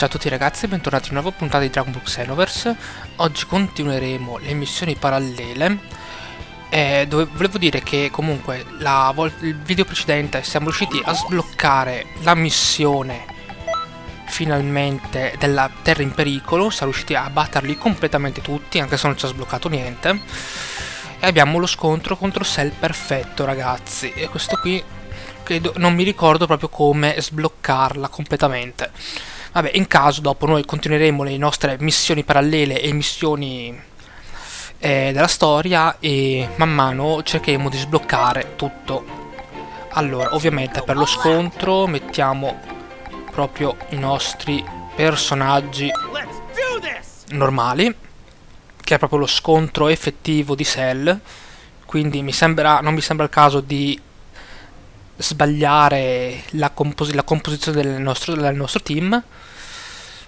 Ciao a tutti ragazzi e bentornati in una nuova puntata di Dragon Ball Xenoverse. Oggi continueremo le missioni parallele dove volevo dire che comunque il video precedente siamo riusciti a sbloccare la missione finalmente della Terra in pericolo. Siamo riusciti a batterli completamente tutti, anche se non ci ha sbloccato niente. E abbiamo lo scontro contro Cell Perfetto ragazzi, e questo qui credo, non mi ricordo proprio come sbloccarla completamente. Vabbè, in caso dopo noi continueremo le nostre missioni parallele e missioni della storia e man mano cercheremo di sbloccare tutto. Allora, ovviamente per lo scontro mettiamo proprio i nostri personaggi normali, che è proprio lo scontro effettivo di Cell, quindi non mi sembra il caso di sbagliare la composizione del nostro team,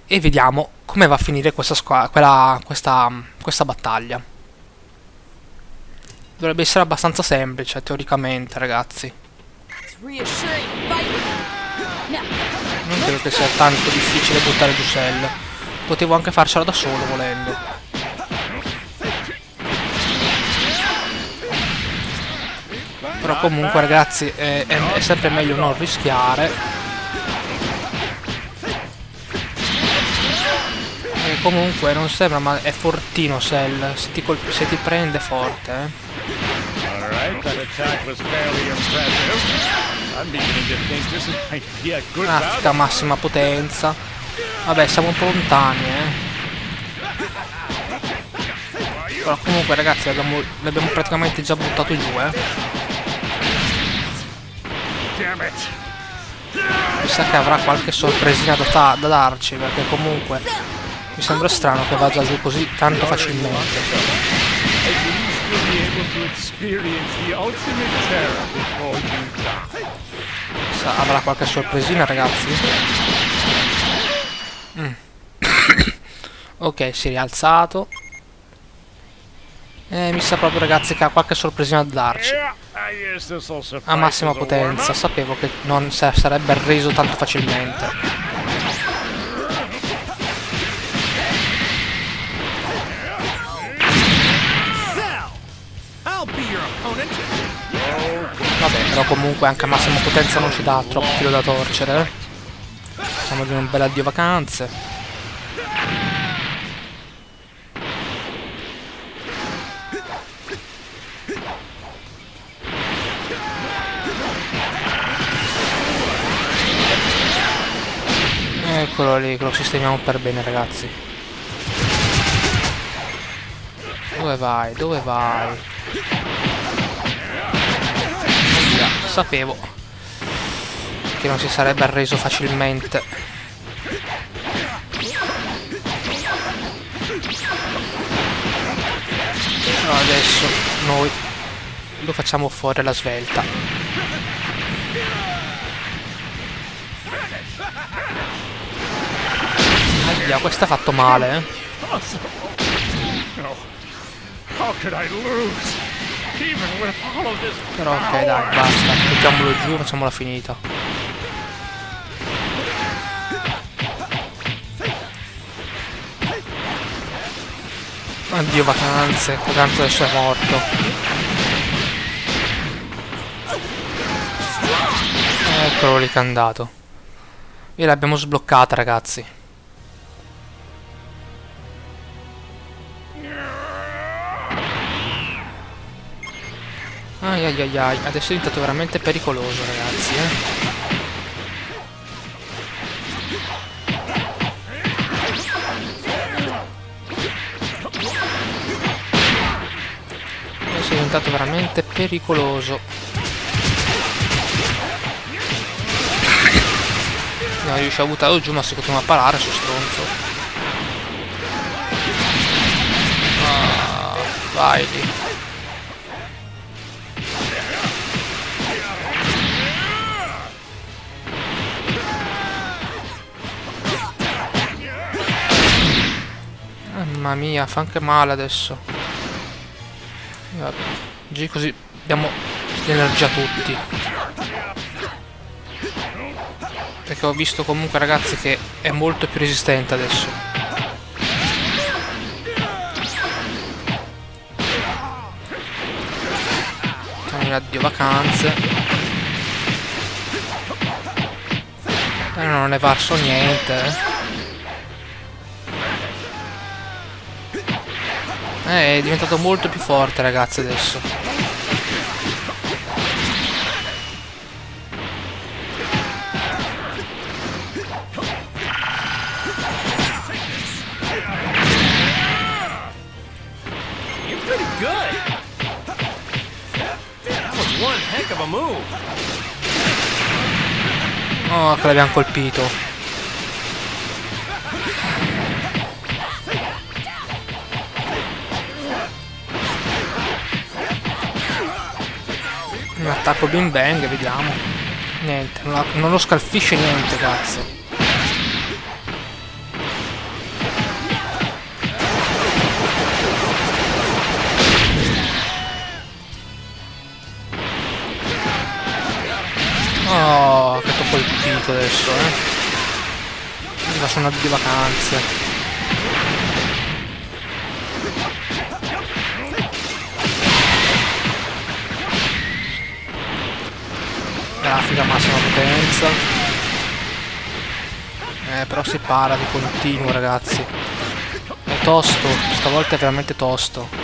e vediamo come va a finire questa battaglia. Dovrebbe essere abbastanza semplice teoricamente ragazzi, non credo che sia tanto difficile buttare giù Cell. Potevo anche farcela da solo volendo. Però comunque ragazzi è sempre meglio non rischiare, e comunque non sembra, ma è fortino Cell, se ti prende forte Affica massima potenza. Vabbè, siamo un po' lontani Però comunque ragazzi l'abbiamo praticamente già buttato giù Mi sa che avrà qualche sorpresina da darci, perché comunque mi sembra strano che vada giù così tanto facilmente. Avrà qualche sorpresina ragazzi. Ok, si è rialzato. Mi sa proprio ragazzi che ha qualche sorpresina da darci. A massima potenza, sapevo che non sarebbe reso tanto facilmente. Vabbè, però comunque anche a massima potenza non ci dà troppo filo da torcere. Siamo di un bel addio vacanze. Eccolo lì, che lo sistemiamo per bene ragazzi. Dove vai? Dove vai? Mira, sapevo che non si sarebbe arreso facilmente. Però adesso noi lo facciamo fuori alla svelta. Ahia, questa ha fatto male Però ok, dai, basta, buttiamolo giù, facciamola finita. Addio vacanze, tanto adesso è morto. Eccolo lì che è andato. E l'abbiamo sbloccata ragazzi. Ai ai ai ai, adesso è diventato veramente pericoloso ragazzi Adesso è diventato veramente pericoloso. Non riuscivo a buttarlo giù, ma si continua a parare su stronzo. Vai lì. Mamma mia, fa anche male adesso. Vabbè, così abbiamo l'energia tutti. perché ho visto comunque, ragazzi, che è molto più resistente adesso. Facciamo un addio vacanze. Non è valso niente, È diventato molto più forte, ragazzi, adesso. Oh, che l'abbiamo colpito. Un attacco bing bang, vediamo. Niente, non lo scalfisce niente, cazzo. Oh, che t'ho colpito adesso, Sono di vacanze. Grafica massima potenza. Però si para di continuo, ragazzi. È tosto, stavolta è veramente tosto.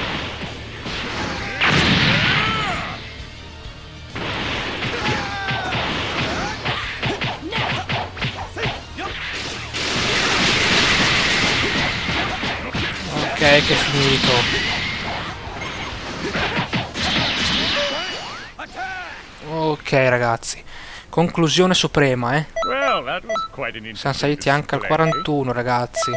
Che è finito. Ok, ragazzi, conclusione suprema, Siamo saliti anche al 41, ragazzi.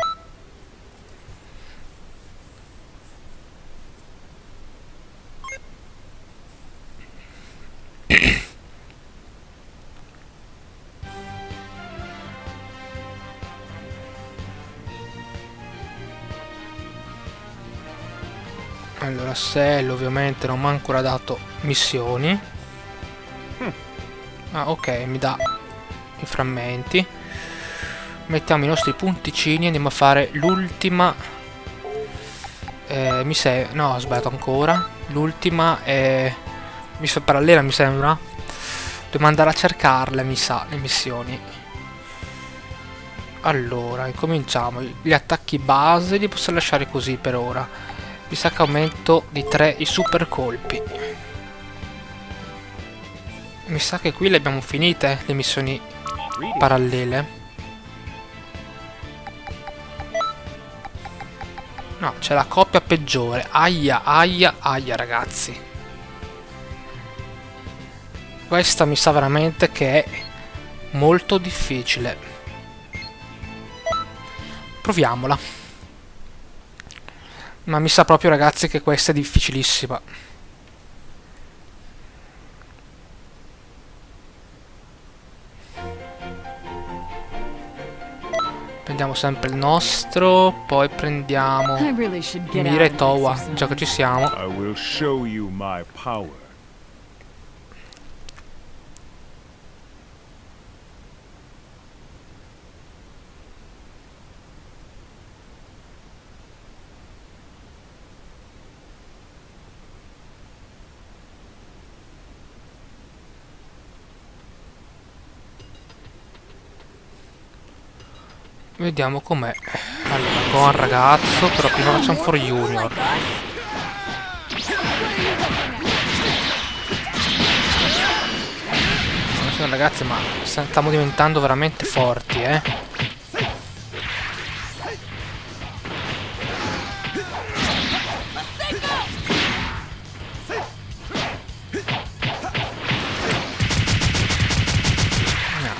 Allora, Cell ovviamente non mi ha ancora dato missioni. Ah, ok, mi dà i frammenti. Mettiamo i nostri punticini e andiamo a fare l'ultima. No, ho sbagliato ancora. L'ultima è parallela, mi sembra. Dobbiamo andare a cercarle, mi sa, le missioni. Allora, incominciamo. Gli attacchi base li posso lasciare così per ora. Mi sa che aumento di 3 i super colpi. Mi sa che qui le abbiamo finite, le missioni parallele. No, c'è la coppia peggiore. Aia, aia, aia, ragazzi. Questa mi sa veramente che è molto difficile. Proviamola. Ma mi sa proprio, ragazzi, che questa è difficilissima. Prendiamo sempre il nostro, poi prendiamo Mira e Toa, già che ci siamo. Vediamo com'è. Allora, buon ragazzo, però prima facciamo for Junior. Allora, ragazzi, ma stiamo diventando veramente forti,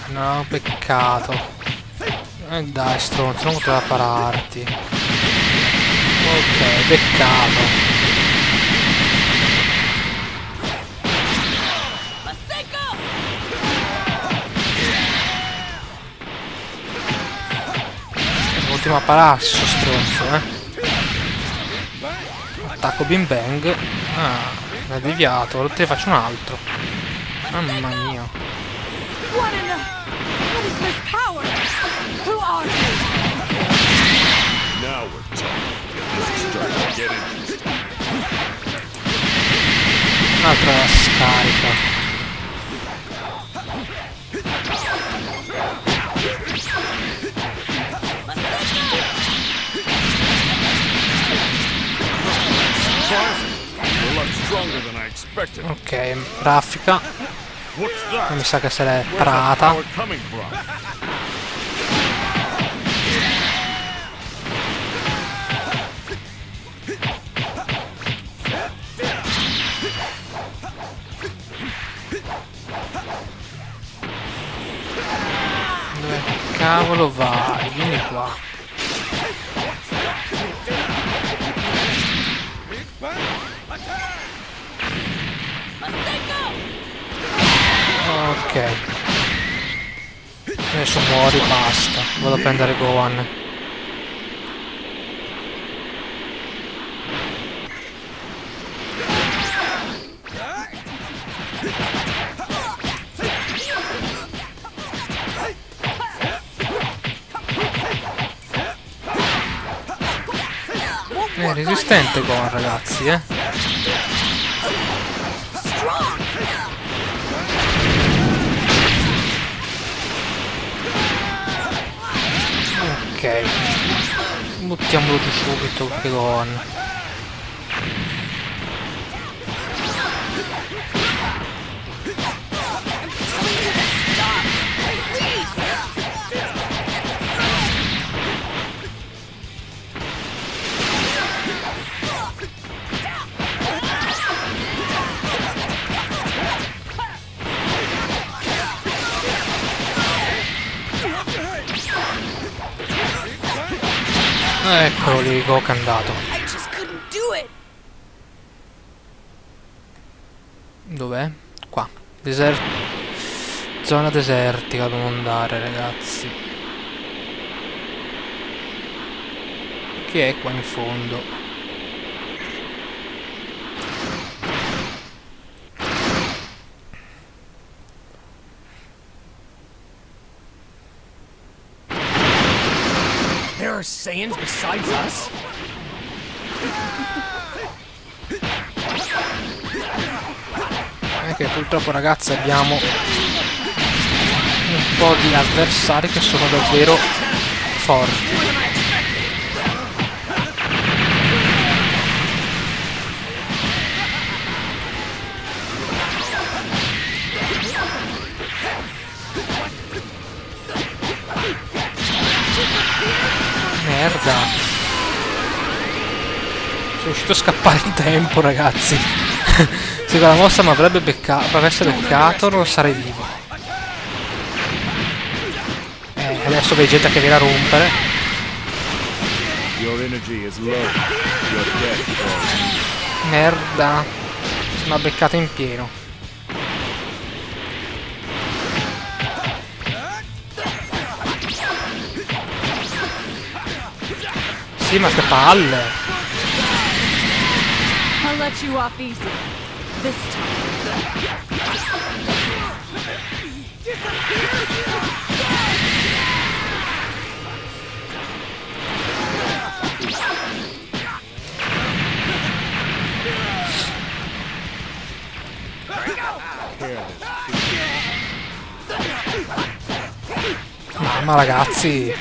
No, peccato. Dai, stronzo, non poteva pararti. Ok, beccato. Continua a pararsi, sto stronzo, Attacco bing bang. L'ha deviato, allora te ne faccio un altro. Mamma mia. useless power! Who are you? Now we're talking. Get it. Un'altra scarica. Ok, raffica. Non mi sa che se l'è parata. Dove cavolo vai? Vieni qua. Ok, adesso muori, basta. Vado a prendere Gohan. È resistente Gohan, ragazzi, eh. Ok, buttiamolo giù subito, che Gohan. Eccolo lì, Goku è andato. Dov'è? Qua. Zona desertica dobbiamo andare, ragazzi. Chi è qua in fondo? Saiyans besides us? Che purtroppo, ragazzi, abbiamo un po' di avversari che sono davvero forti. Merda. Sono riuscito a scappare in tempo, ragazzi. Se quella mossa mi avrebbe beccato, non sarei vivo. Adesso Vegeta che viene a rompere. Merda. Mi ha beccato in pieno. Sì, ma che palle! Mamma, ragazzi!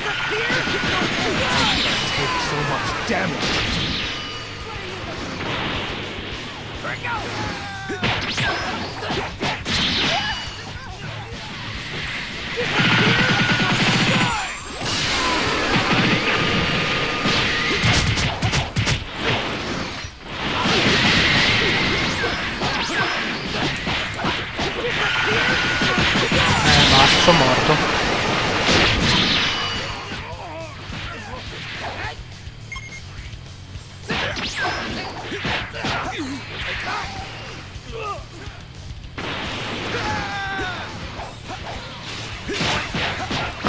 Basta, sono morto.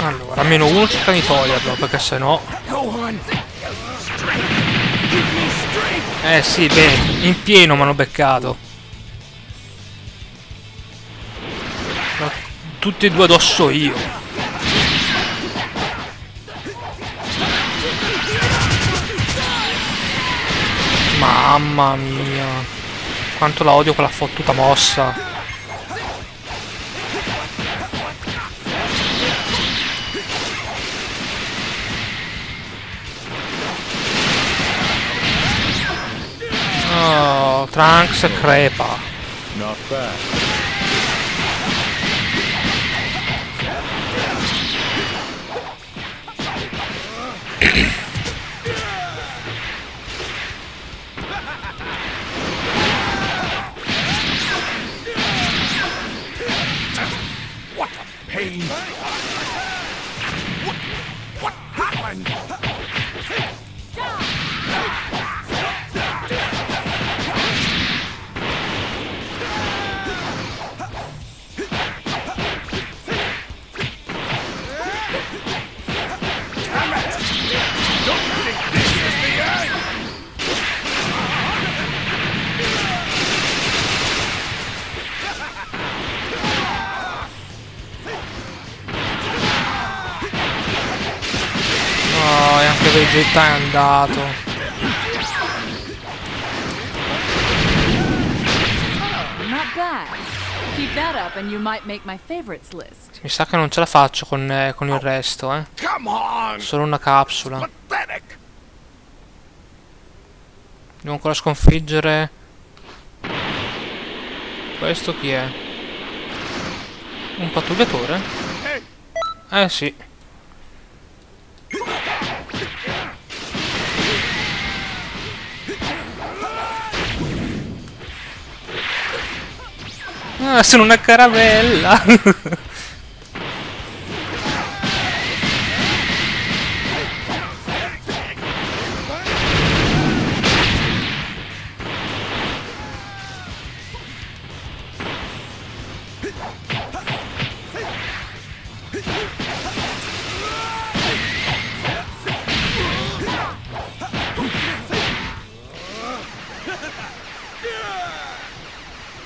Allora, almeno uno cerca di toglierlo, perché sennò... sì, bene, in pieno mi hanno beccato. Tutti e due addosso io. Mamma mia, quanto la odio quella fottuta mossa. Oh, Trunks crepa. Not bad. Vegeta è andato. Mi sa che non ce la faccio con il resto, eh. Solo una capsula. Devo ancora sconfiggere. Questo chi è? Un pattugliatore? Eh sì. Ah, sono una caramella!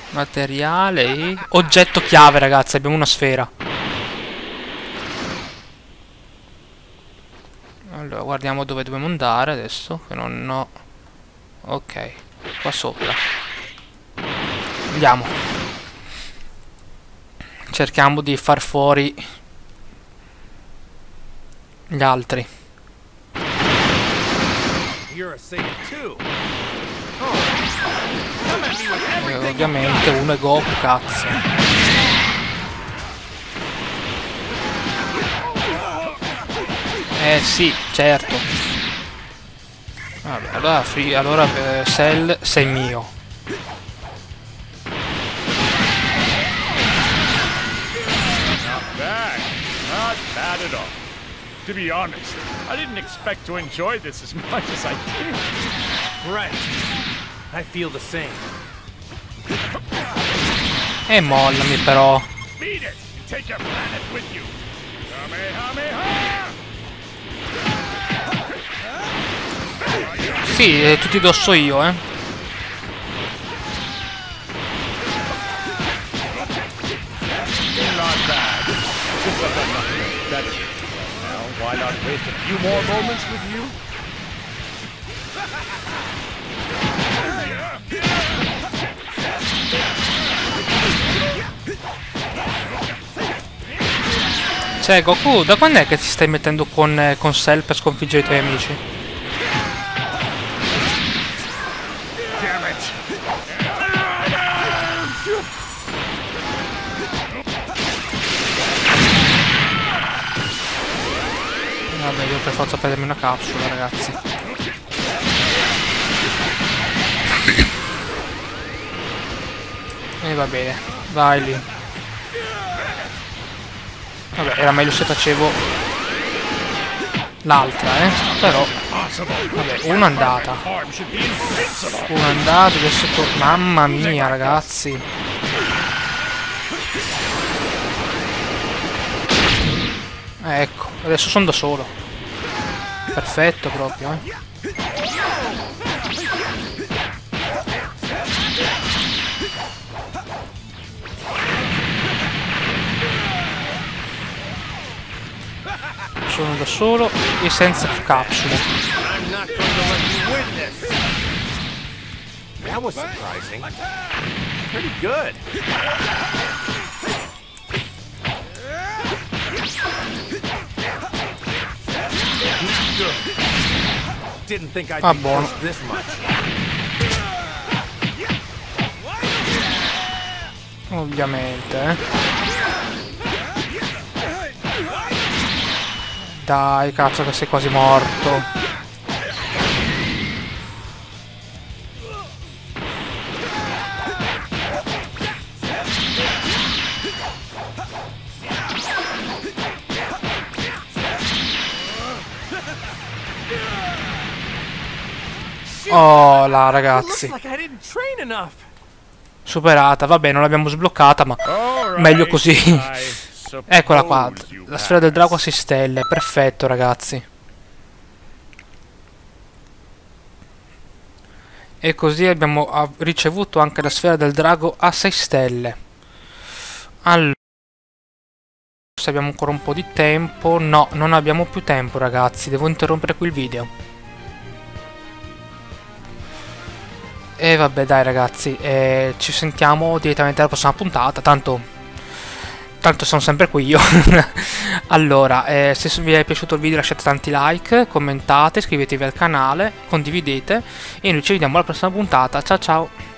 Materiale, oggetto chiave, ragazzi, abbiamo una sfera. Allora, guardiamo dove dobbiamo andare adesso, che non ho. Ok, qua sopra. Andiamo. Cerchiamo di far fuori gli altri. Ovviamente uno è Goku, cazzo. Eh sì, certo. Vabbè, allora, Cell sei mio. To be honest, I didn't expect to enjoy this as much as I did. Right. I feel the same. E mollami però. Beat it. Take your planet with you. Sì, tutti dosso io, eh. Why not waste a few more moments with you? Cioè, Goku, da quando è che ti stai mettendo con Cell per sconfiggere i tuoi amici? Vabbè, io per forza prendermi una capsula, ragazzi. E va bene, vai lì. Vabbè, era meglio se facevo l'altra, eh. Però, vabbè, una andata. Una andata, adesso torno. Mamma mia, ragazzi. Ecco, adesso sono da solo. Perfetto proprio, eh. Sono da solo e senza più capsule. That was surprising. Pretty good. Didn't think I'd be pushed this much. Ovviamente. Dai, cazzo, che sei quasi morto. Oh là, ragazzi, superata. Vabbè, non l'abbiamo sbloccata, ma meglio così. Eccola qua, la sfera del drago a 6 stelle. Perfetto, ragazzi. E così abbiamo ricevuto anche la sfera del drago a 6 stelle. Allora, se abbiamo ancora un po' di tempo. No, non abbiamo più tempo, ragazzi. Devo interrompere qui il video. E vabbè, dai, ragazzi, ci sentiamo direttamente alla prossima puntata, tanto sono sempre qui io. Allora, se vi è piaciuto il video lasciate tanti like, commentate, iscrivetevi al canale, condividete e noi ci vediamo alla prossima puntata. Ciao ciao!